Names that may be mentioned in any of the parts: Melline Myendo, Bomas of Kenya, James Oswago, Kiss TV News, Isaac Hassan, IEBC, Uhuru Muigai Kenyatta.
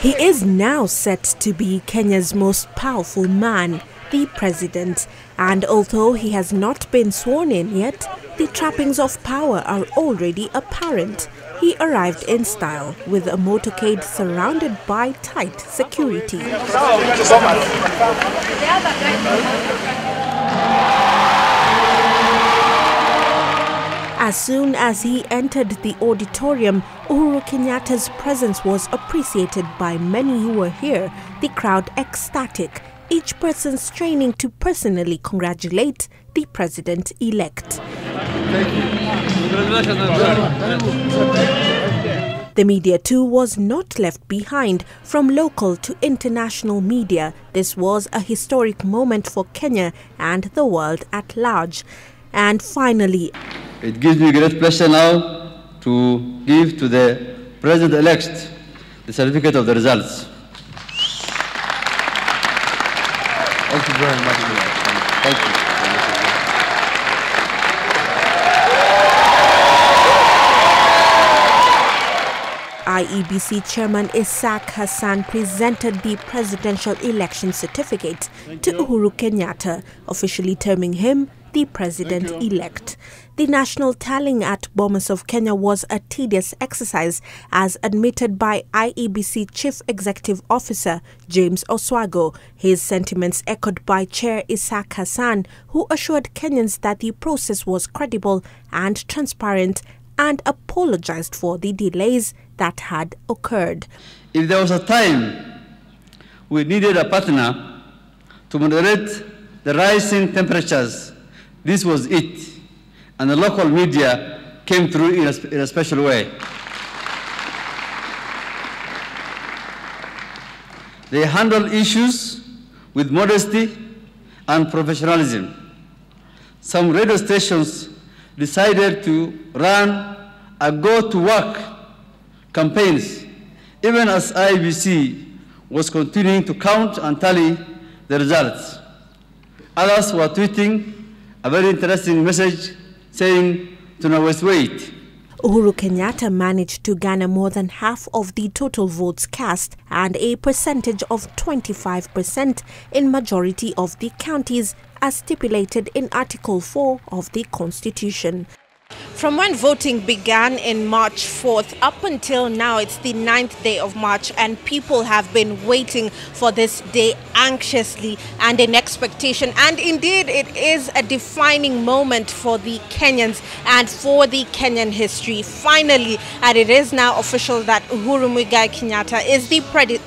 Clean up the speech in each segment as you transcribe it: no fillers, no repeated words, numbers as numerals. He is now set to be Kenya's most powerful man, the president. And although he has not been sworn in yet, the trappings of power are already apparent. He arrived in style with a motorcade surrounded by tight security. As soon as he entered the auditorium, Uhuru Kenyatta's presence was appreciated by many who were here, the crowd ecstatic, each person straining to personally congratulate the president-elect. The media too was not left behind. From local to international media, this was a historic moment for Kenya and the world at large. And finally, it gives me great pleasure now to give to the president-elect the certificate of the results. Thank you very much. Thank you. IEBC Chairman Isaac Hassan presented the presidential election certificate to Uhuru Kenyatta, officially terming him the president-elect. The national tallying at Bomas of Kenya was a tedious exercise, as admitted by IEBC Chief Executive Officer James Oswago. His sentiments echoed by Chair Isaac Hassan, who assured Kenyans that the process was credible and transparent, and apologized for the delays that had occurred. If there was a time we needed a partner to moderate the rising temperatures, this was it, and the local media came through in a special way. They handled issues with modesty and professionalism. Some radio stations decided to run a go-to-work campaigns, even as IEBC was continuing to count and tally the results. Others were tweeting a very interesting message saying, "Tuna was wait." Uhuru Kenyatta managed to garner more than half of the total votes cast and a percentage of 25% in majority of the counties as stipulated in Article 4 of the Constitution. From when voting began in March 4th up until now, it's the 9th day of March, and people have been waiting for this day anxiously and in expectation. And indeed, it is a defining moment for the Kenyans and for the Kenyan history. Finally, and it is now official that Uhuru Muigai Kenyatta is the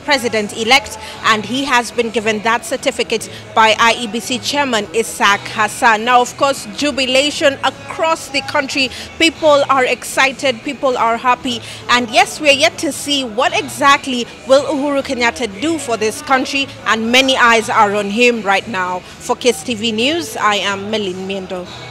president-elect, and he has been given that certificate by IEBC Chairman Isaac Hassan. Now, of course, jubilation across the country. People are excited, people are happy, and yes, we are yet to see what exactly will Uhuru Kenyatta do for this country, and many eyes are on him right now. For Kiss TV News, I am Melline Myendo.